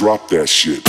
drop that shit.